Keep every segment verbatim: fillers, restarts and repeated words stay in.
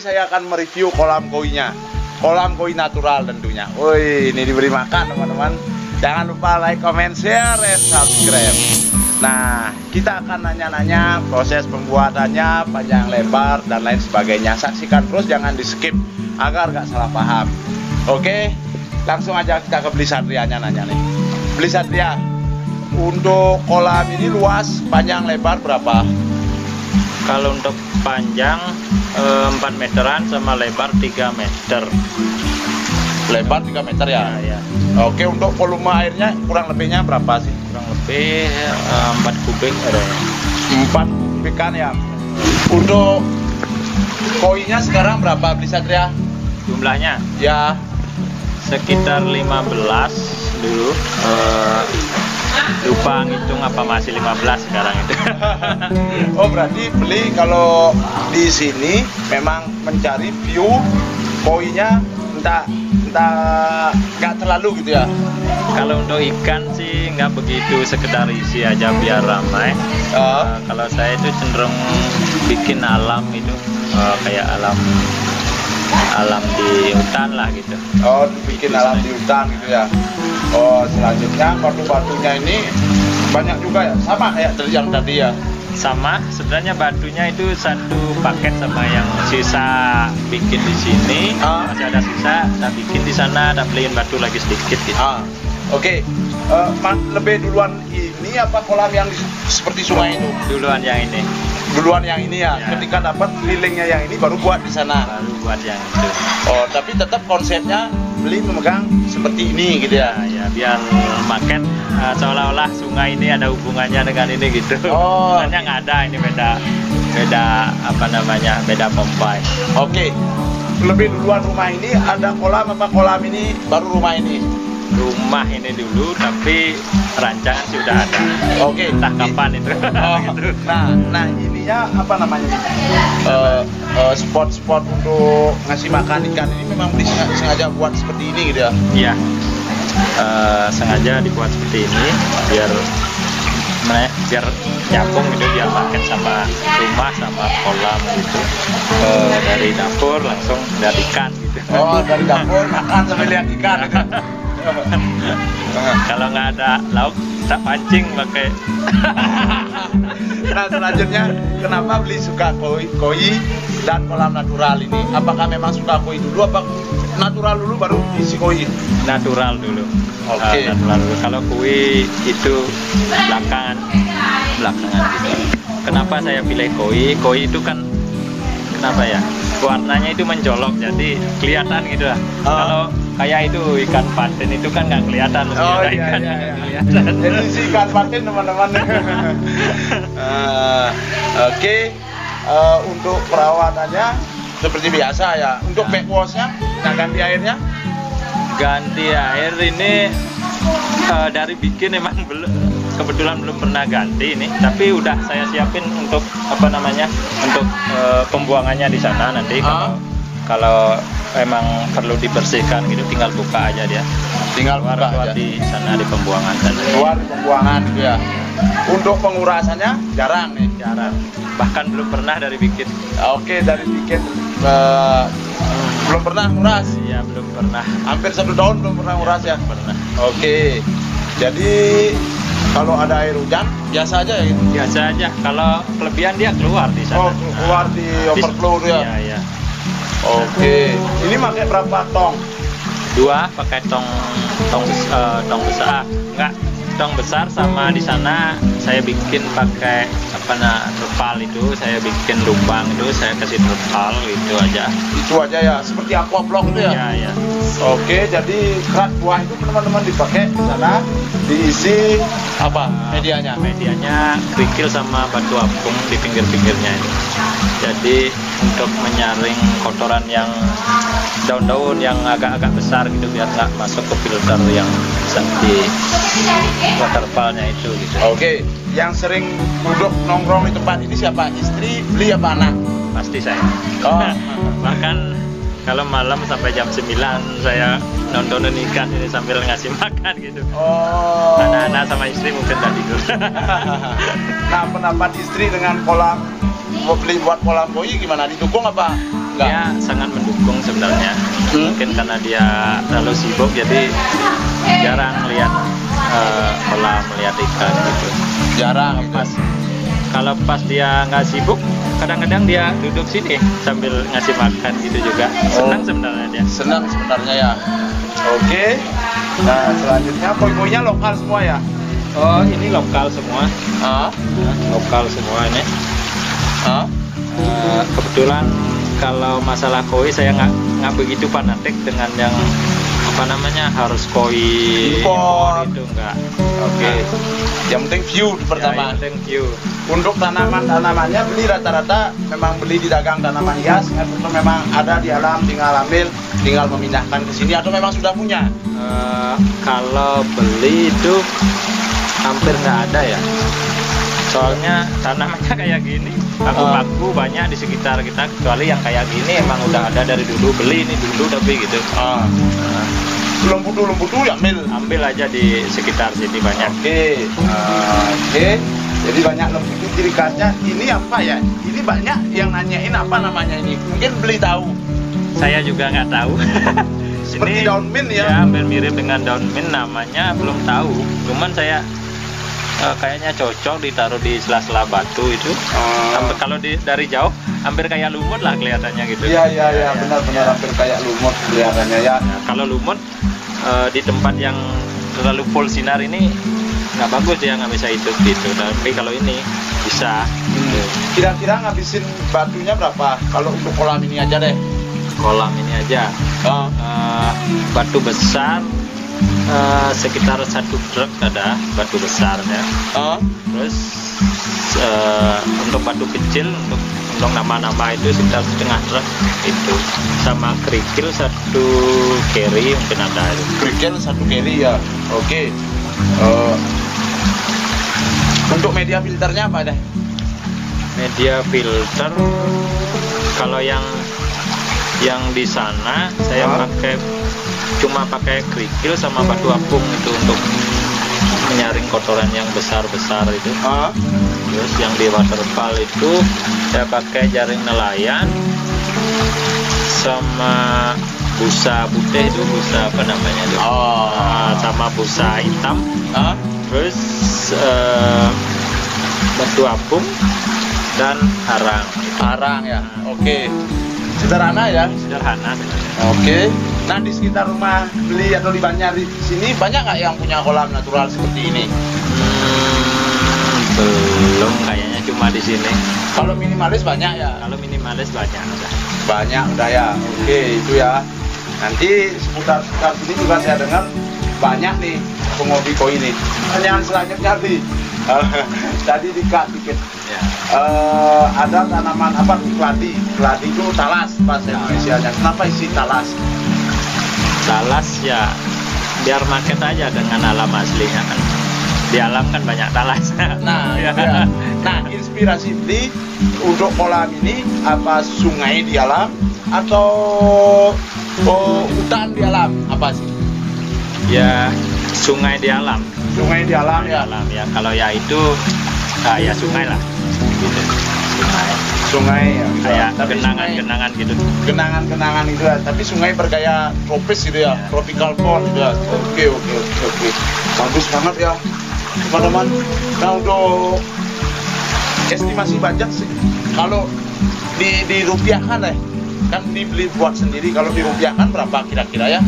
ini saya akan mereview kolam koinya. Kolam koi natural tentunya. Woi, ini diberi makan teman-teman. Jangan lupa like, comment, share, and subscribe. Nah, kita akan nanya-nanya proses pembuatannya, panjang lebar, dan lain sebagainya. Saksikan terus, jangan di skip agar nggak salah paham. Oke, langsung aja kita ke Bli Satrianya nanya nih. Bli Satria, untuk kolam ini luas, panjang, lebar berapa? Kalau untuk panjang empat meteran sama lebar tiga meter. Lebar tiga meter ya? Ya, ya. Oke, untuk volume airnya kurang lebihnya berapa sih? Kurang lebih uh, empat kubik ada ya. empat kubik kan ya. Untuk koinya sekarang berapa Bli Satria? Jumlahnya? Ya, sekitar lima belas dulu. Uh, lupa ngitung apa masih lima belas sekarang itu. Oh, berarti Bli kalau di sini memang mencari view koinya entah entah nggak terlalu gitu ya. Kalau untuk ikan sih nggak begitu, sekedar isi aja biar ramai. Oh. Uh, kalau saya itu cenderung bikin alam itu uh, kayak alam alam di hutan lah gitu. Oh, bikin alam di hutan gitu ya. Oh, selanjutnya batu-batunya ini banyak juga ya, sama kayak dari yang tadi ya. Sama, sebenarnya batunya itu satu paket sama yang sisa bikin di sini. Ah. Masih ada sisa, saya bikin di sana, ada beliin batu lagi sedikit gitu. Ah. Oke, okay. uh, lebih duluan ini apa kolam yang seperti sungai itu? Duluan yang ini. Duluan yang ini ya, ya. Ketika dapat lilingnya yang ini baru buat di sana. Baru buat yang itu. Oh, tapi tetap konsepnya Bli memegang seperti ini gitu ya. Ya, ya biar maket uh, seolah-olah sungai ini ada hubungannya dengan ini gitu. Oh, sebenarnya nggak ada, ini beda beda apa namanya, beda pompa. Oke, okay. Lebih duluan rumah ini ada kolam apa kolam ini baru rumah ini? Rumah ini dulu, tapi rancangan sudah ada. Oke, okay. Entah kapan itu. Oh, gitu. Nah, nah ininya apa namanya? Uh, uh, Spot-spot untuk ngasih makan ikan ini memang disengaja buat seperti ini gitu ya? Iya, uh, sengaja dibuat seperti ini biar nah, biar nyambung gitu, biar makan sama rumah sama kolam gitu. Uh, dari dapur langsung lihat ikan gitu. Oh, dari dapur makan sambil lihat ikan gitu. Kalau nggak ada lauk, kita pancing pakai. Nah, selanjutnya kenapa Bli suka koi, koi dan kolam natural ini? Apakah memang suka koi dulu, apa natural dulu baru isi koi? Natural dulu. Oke. Okay. Uh, natural dulu. Kalau koi itu belakangan, belakangan gitu. Kenapa saya pilih koi? Koi itu kan kenapa ya? Warnanya itu mencolok, jadi kelihatan gitu lah. Uh. Kalau kayak itu ikan patin itu kan nggak kelihatan. Oh iya, ikan iya, iya. Jadi si ikan patin teman-teman. uh, Oke, okay. uh, untuk perawatannya seperti biasa ya. Untuk nah. Backwashnya, nah ganti airnya? Ganti air ini uh, dari bikin emang belum, kebetulan belum pernah ganti ini, tapi udah saya siapin untuk apa namanya, untuk uh, pembuangannya di sana nanti. Kalau, kalau emang perlu dibersihkan gitu, tinggal buka aja dia. Tinggal buka aja di sana di pembuangan. Keluar di pembuangan gitu ya. Untuk pengurasannya jarang nih, jarang. Bahkan belum pernah dari bikin. Oke, dari bikin uh, belum pernah nguras. Iya, belum pernah. Hampir satu tahun belum pernah nguras ya. Pernah. Oke. Jadi kalau ada air hujan biasa aja ya gitu. Biasa aja. Kalau kelebihan dia keluar di sana. Oh, keluar di nah, overflow di, ya. Iya, iya. Oke. Okay. Ini pakai berapa tong? Dua, pakai tong tong uh, tong besar. Enggak, tong besar sama di sana saya bikin pakai apa nah, terpal itu, saya bikin lubang itu, saya kasih terpal itu aja. Itu aja ya, seperti aquablok itu ya. Iya, iya. Oke, jadi kerat buah itu teman-teman dipakai di sana, diisi apa medianya? Medianya kerikil sama batu apung di pinggir-pinggirnya ini. Jadi untuk menyaring kotoran yang daun-daun yang agak-agak besar gitu, biar nggak masuk ke filter yang di waterfallnya itu gitu. Oke, yang sering duduk nongkrong di tempat ini siapa? Istri, Bli apa anak? Pasti saya. Oh, bahkan kalau malam sampai jam sembilan saya nontonin ikan ini sambil ngasih makan gitu. Oh. Anak-anak sama istri mungkin tadi dulu. Nah, pendapat istri dengan kolam mau beli buat kolam koi gimana, didukung apa? Enggak? Dia sangat mendukung sebenarnya. Hmm? Mungkin karena dia terlalu sibuk jadi jarang lihat uh, kolam, lihat ikan gitu. Jarang pas. Kalau pas dia nggak sibuk, kadang-kadang dia duduk sini sambil ngasih makan gitu juga. Senang oh. sebenarnya dia. Senang sebenarnya ya. Oke. Nah selanjutnya koi-koinya lokal semua ya. Oh ini lokal semua. Ah? Lokal semua ini. Ah? Uh, kebetulan kalau masalah koi saya nggak nggak begitu fanatik dengan yang apa namanya harus koi impor itu enggak. Oke. Okay. Yang penting view pertama. Ya, yang penting view. Untuk tanaman-tanamannya beli rata-rata memang beli di dagang tanaman hias atau memang ada di alam tinggal ambil, tinggal memindahkan ke sini atau memang sudah punya? Uh, kalau beli itu hampir nggak ada ya. Soalnya tanamannya kayak gini, paku-paku banyak di sekitar kita, kecuali yang kayak gini emang udah ada dari dulu, beli ini dulu tapi gitu. Oh. Nah. Lumputu-lumputu ya ambil? Ambil aja di sekitar sini banyak. Oke, okay. uh, oke. Okay. Jadi banyak lumputu, ciri khasnya ini apa ya? Ini banyak yang nanyain apa namanya ini, mungkin beli tahu. Saya juga nggak tahu. Seperti ini, daun mint ya? Ya, hampir mirip dengan daun mint, namanya belum tahu, cuman saya Uh, kayaknya cocok ditaruh di sela-sela batu itu. Uh. Hampir, kalau di, dari jauh hampir kayak lumut lah kelihatannya gitu. Iya iya iya benar-benar ya. Hampir kayak lumut kelihatannya ya. Nah, kalau lumut uh, di tempat yang terlalu full sinar ini nggak bagus, dia nggak bisa hidup gitu. Tapi kalau ini bisa. Kira-kira hmm. ngabisin batunya berapa? Kalau untuk kolam ini aja deh. Kolam ini aja. Uh. Uh, batu besar. Uh, sekitar satu truk ada batu besarnya. Oh. Terus uh, untuk batu kecil untuk untuk nama-nama itu sekitar setengah truk itu, sama kerikil satu keri mungkin ada. Kerikil satu keri ya. Oke. Okay. Uh, untuk media filternya apa ada? Media filter kalau yang yang di sana saya oh. pakai cuma pakai kerikil sama batu apung itu untuk menyaring kotoran yang besar-besar itu. Ah. Terus yang di waterfall itu saya pakai jaring nelayan sama busa putih itu, busa apa namanya itu. Oh. Uh, sama busa hitam. Ah. Terus uh, batu apung dan arang. Arang ya. Oke. Okay. Sederhana ya. Sederhana. Oke. Okay. Nah di sekitar rumah beli atau di banyak di sini banyak nggak yang punya kolam natural seperti ini? Hmm, belum kayaknya, cuma di sini. Kalau minimalis banyak ya? Kalau minimalis banyak udah. Banyak udah ya. Oke itu ya. Nanti seputar-seputar sini juga saya dengar banyak nih penghobi koi ini. Pertanyaan selanjutnya di tadi dikat dikit. Ya. Uh, ada tanaman apa? Keladi. Keladi itu talas bahasa Indonesia nya. Kenapa isi talas? Talas ya biar market aja dengan alam aslinya kan, di alam kan banyak talas. Nah ya. Ya. Nah inspirasi beli untuk kolam ini apa, sungai di alam atau oh, hutan di alam apa sih? Ya sungai di alam. Sungai di alam ya. Alam ya, kalau ya itu nah, ya sungai lah gitu. Sungai. Sungai kayak kenangan-kenangan gitu, kenangan-kenangan gitu ya, tapi sungai bergaya tropis gitu ya, tropical pond gitu ya. Oke oke oke, bagus banget ya teman-teman. Nah untuk estimasi budget sih kalau di dirupiahkan deh, kan dibeli buat sendiri, kalau dirupiahkan berapa kira-kira ya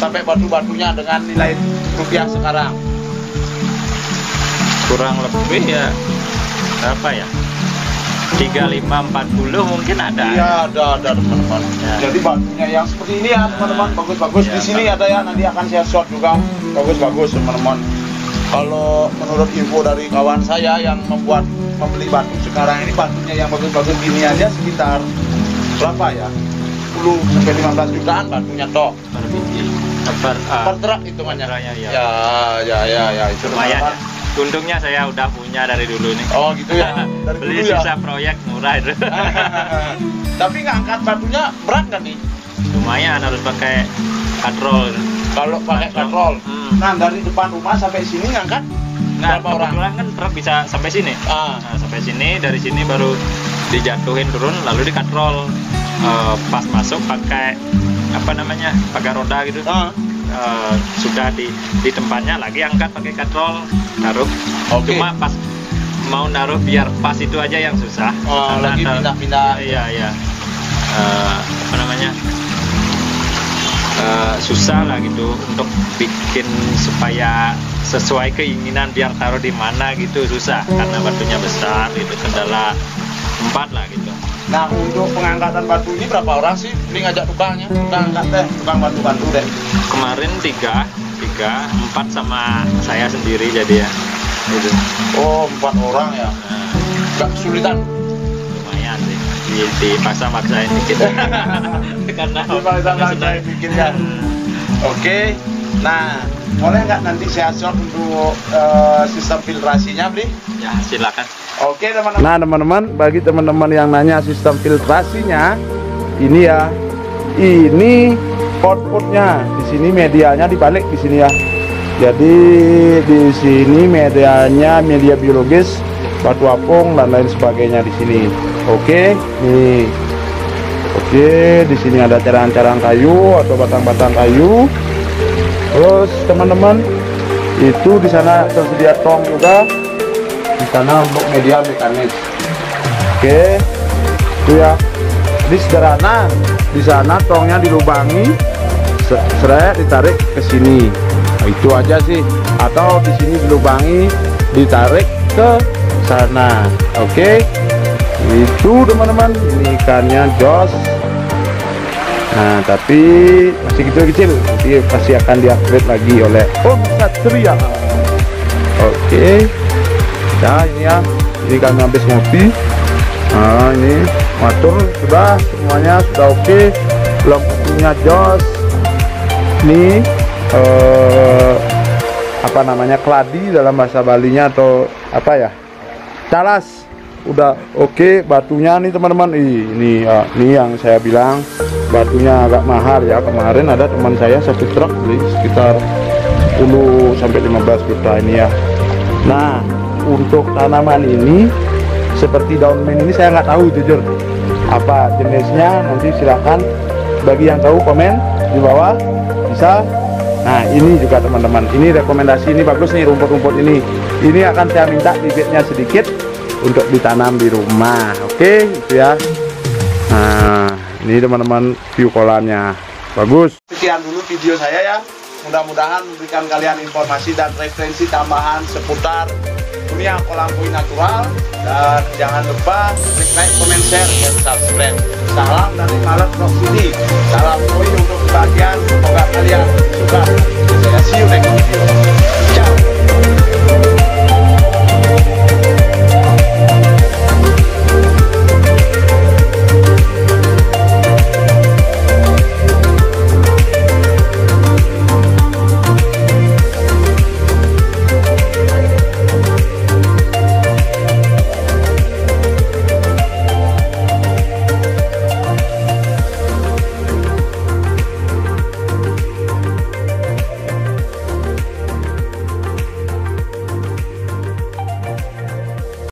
sampai batu-batunya dengan nilai rupiah sekarang? Kurang lebih ya berapa ya, tiga puluh lima empat puluh mungkin ada. Iya, ada ada teman-teman. Ya. Jadi batunya yang seperti ini ya teman-teman, bagus-bagus. Ya, di sini ada ya, nanti akan saya shot juga. Bagus-bagus teman-teman. Kalau menurut info dari kawan saya yang membuat membeli batu sekarang ini, batunya yang bagus-bagus gini aja sekitar berapa ya? sepuluh sampai lima belas jutaan batunya toh. Per biji. Per, uh, per truk hitungannya. Ya. Ya ya ya ya, itu lumayan. Ya. Untungnya saya udah punya dari dulu nih. Oh gitu ya. Dari beli dulu sisa ya? Proyek murah itu. Tapi ngangkat batunya berat kan nih? Lumayan, harus pakai katrol. Kalau pakai katrol, hmm. nah dari depan rumah sampai sini ngangkat? Nah, berapa orang? Kan truk bisa sampai sini. Ah. Nah, sampai sini, dari sini baru dijatuhin turun lalu dikatrol. Uh, pas masuk pakai apa namanya, pakai roda gitu. Oh. Uh, sudah di di tempatnya lagi angkat pakai katrol taruh. Okay. Cuma pas mau naruh biar pas itu aja yang susah. Oh, karena lagi pindah-pindah. Iya iya. Uh, apa namanya? Uh, susah lah gitu untuk bikin supaya sesuai keinginan biar taruh di mana gitu, susah karena batunya besar gitu, kendala empat lah gitu. Nah, untuk pengangkatan batu ini berapa orang sih? Ini ngajak tukangnya, tukang angkat deh, tukang bantu-bantu deh. Kemarin tiga, tiga, empat sama saya sendiri jadi ya. Gitu. Oh, empat orang ya? Nah, gak kesulitan? Lumayan sih, dipaksa-paksain dikit. Karena dipaksa-paksain dikit ya. Oke, nah boleh nggak nanti saya share untuk uh, sistem filtrasinya, Bli? Ya, silakan. Oke, teman-teman. Nah, teman-teman, bagi teman-teman yang nanya sistem filtrasinya, ini ya, ini pot-potnya. Di sini medianya dibalik di sini ya. Jadi di sini medianya media biologis, batu apung dan lain sebagainya di sini. Oke, nih. Oke, di sini ada carahan-carahan kayu atau batang-batang kayu. Terus teman-teman itu di sana tersedia tong juga di sana untuk media mekanis. Oke, itu ya. Di sederhana di sana tongnya dilubangi, seret ditarik ke sini. Nah, itu aja sih. Atau di sini dilubangi, ditarik ke sana. Oke, itu teman-teman. Ini ikannya jos. Nah, tapi masih kecil-kecil, nanti pasti akan di-upgrade lagi oleh Om Satria. Oke, nah ini ya, ini kami habis ngopi. Nah, ini matur sudah, semuanya sudah oke. Okay. Belum punya jos, ini eh, apa namanya, keladi dalam bahasa Balinya atau apa ya, talas. Udah oke, okay, batunya nih teman-teman. Ini ya, ini yang saya bilang batunya agak mahal ya. Kemarin ada teman saya satu truk beli sekitar sepuluh sampai lima belas juta ini ya. Nah, untuk tanaman ini seperti daun mint ini saya nggak tahu jujur apa jenisnya. Nanti silahkan bagi yang tahu komen di bawah bisa. Nah, ini juga teman-teman, ini rekomendasi, ini bagus nih rumput-rumput ini. Ini akan saya minta bibitnya sedikit untuk ditanam di rumah. Oke, okay, itu ya. Nah, ini teman-teman view kolamnya bagus. Sekian dulu video saya ya. Mudah-mudahan memberikan kalian informasi dan referensi tambahan seputar dunia kolam koi natural. Dan jangan lupa klik like, comment, share, dan subscribe. Salam dari Malam Vlog Sini. Salam koi untuk bagian. Semoga kalian suka. Saya see you next video.